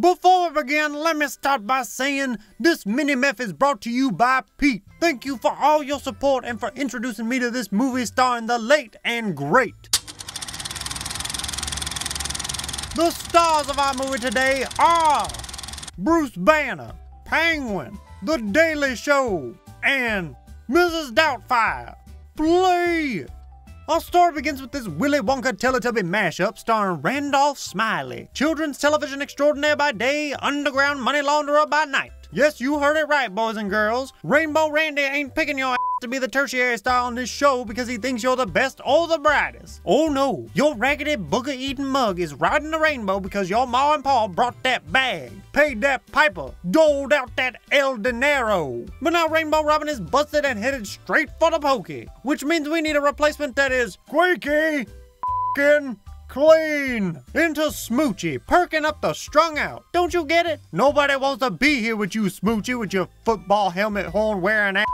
Before we begin, let me start by saying this mini-mef is brought to you by Pete. Thank you for all your support and for introducing me to this movie starring the late and great. The stars of our movie today are Bruce Banner, Penguin, The Daily Show, and Mrs. Doubtfire. Play! Our story begins with this Willy Wonka Teletubby mashup starring Randolph Smiley, children's television extraordinaire by day, underground money launderer by night. Yes, you heard it right, boys and girls. Rainbow Randy ain't picking your ass to be the tertiary star on this show because he thinks you're the best or the brightest. Oh no, your raggedy booger-eating mug is riding the rainbow because your ma and pa brought that bag, paid that piper, doled out that El Dinero. But now Rainbow Robin is busted and headed straight for the pokey, which means we need a replacement that is squeaky, f***ing clean into Smoochie, perking up the strung out. Don't you get it? Nobody wants to be here with you, Smoochie, with your football helmet horn wearing ass.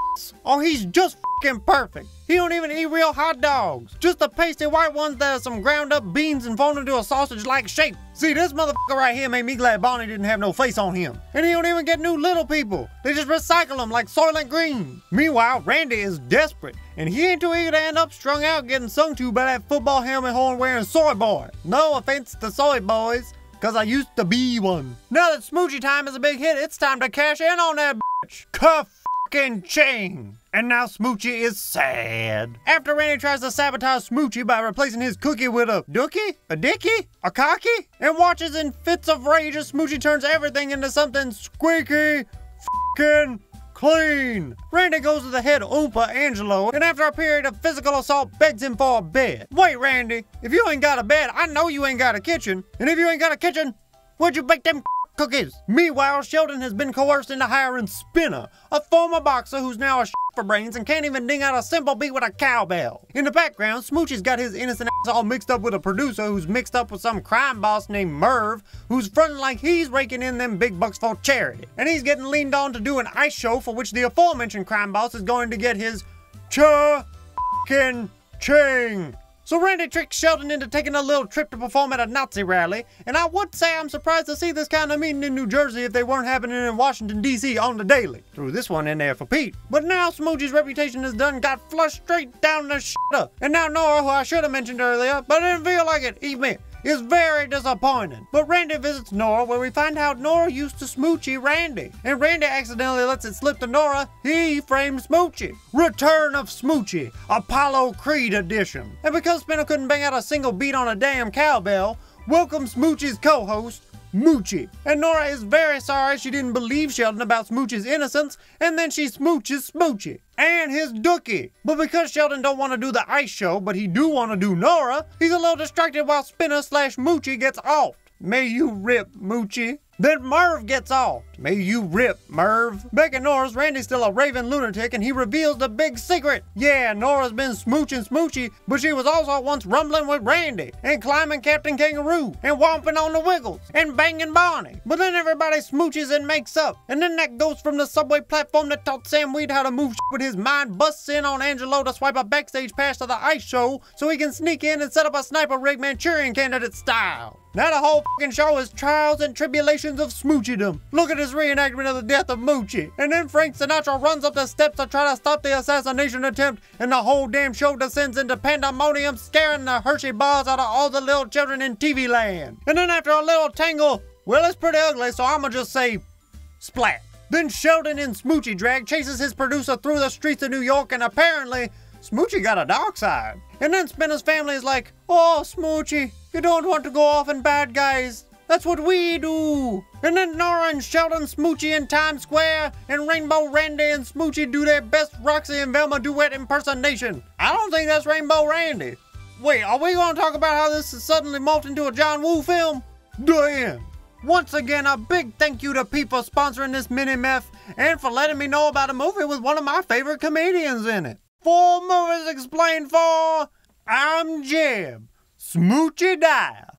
Oh, he's just f***ing perfect. He don't even eat real hot dogs, just the pasty white ones that are some ground up beans and formed into a sausage-like shape. See, this motherfucker right here made me glad Bonnie didn't have no face on him. And he don't even get new little people. They just recycle them like Soylent Green. Meanwhile, Randy is desperate, and he ain't too eager to end up strung out getting sung to by that football helmet horn wearing soy boy. No offense to soy boys, cause I used to be one. Now that Smoochie time is a big hit, it's time to cash in on that bitch. Ka-f***ing-ching. And now Smoochie is sad. After Randy tries to sabotage Smoochie by replacing his cookie with a dookie, a dickie, a cocky, and watches in fits of rage as Smoochie turns everything into something squeaky, f***ing clean. Randy goes to the head Oompa Angelo, and after a period of physical assault, begs him for a bed. Wait, Randy, if you ain't got a bed, I know you ain't got a kitchen. And if you ain't got a kitchen, where'd you bake them cookies? Meanwhile, Sheldon has been coerced into hiring Spinner, a former boxer who's now a for brains and can't even ding out a simple beat with a cowbell. In the background, Smoochie's got his innocent ass all mixed up with a producer who's mixed up with some crime boss named Merv, who's fronting like he's raking in them big bucks for charity. And he's getting leaned on to do an ice show for which the aforementioned crime boss is going to get his cha-kin-ching. So Randy tricks Sheldon into taking a little trip to perform at a Nazi rally, and I would say I'm surprised to see this kind of meeting in New Jersey if they weren't happening in Washington, D.C. on the daily. Threw this one in there for Pete. But now Smoochie's reputation is done, got flushed straight down the shitter. And now Nora, who I should have mentioned earlier, but I didn't feel like it, eat me, is very disappointing. But Randy visits Nora, where we find out Nora used to Smoochie Randy, and Randy accidentally lets it slip to Nora. He framed Smoochie. Return of Smoochie, Apollo Creed edition. And because Spinner couldn't bang out a single beat on a damn cowbell, welcome Smoochie's co-host, Moochie. And Nora is very sorry she didn't believe Sheldon about Smoochie's innocence, and then she smooches Smoochie and his dookie. But because Sheldon don't want to do the ice show, but he do want to do Nora, he's a little distracted while Spinner / Moochie gets off. May you rip, Moochie. Then Merv gets off. May you rip, Merv. Back at Nora's, Randy's still a raving lunatic and he reveals the big secret. Yeah, Nora's been smooching Smoochie, but she was also once rumbling with Randy and climbing Captain Kangaroo and womping on the Wiggles and banging Bonnie. But then everybody smooches and makes up. And then that ghost from the subway platform that taught Sam Weed how to move shit with his mind busts in on Angelo to swipe a backstage pass to the ice show so he can sneak in and set up a sniper rig Manchurian candidate style. Now the whole fucking show is trials and tribulations of Smoochiedom. Look at his reenactment of the death of Moochie. And then Frank Sinatra runs up the steps to try to stop the assassination attempt, and the whole damn show descends into pandemonium, scaring the Hershey bars out of all the little children in TV land. And then after a little tangle, well, it's pretty ugly, so I'ma just say, splat. Then Sheldon in Smoochie drag chases his producer through the streets of New York, and apparently, Smoochie got a dark side. And then Spinner's family is like, oh, Smoochie, you don't want to go off in bad guys. That's what we do. And then Nora and Sheldon Smoochie in Times Square, and Rainbow Randy and Smoochie do their best Roxy and Velma duet impersonation. I don't think that's Rainbow Randy. Wait, are we gonna talk about how this is suddenly morphed into a John Woo film? Damn. Once again, a big thank you to Pete for sponsoring this mini-mef and for letting me know about a movie with one of my favorite comedians in it. For Movies Explained for, I'm Jeb. Smoochie Dial.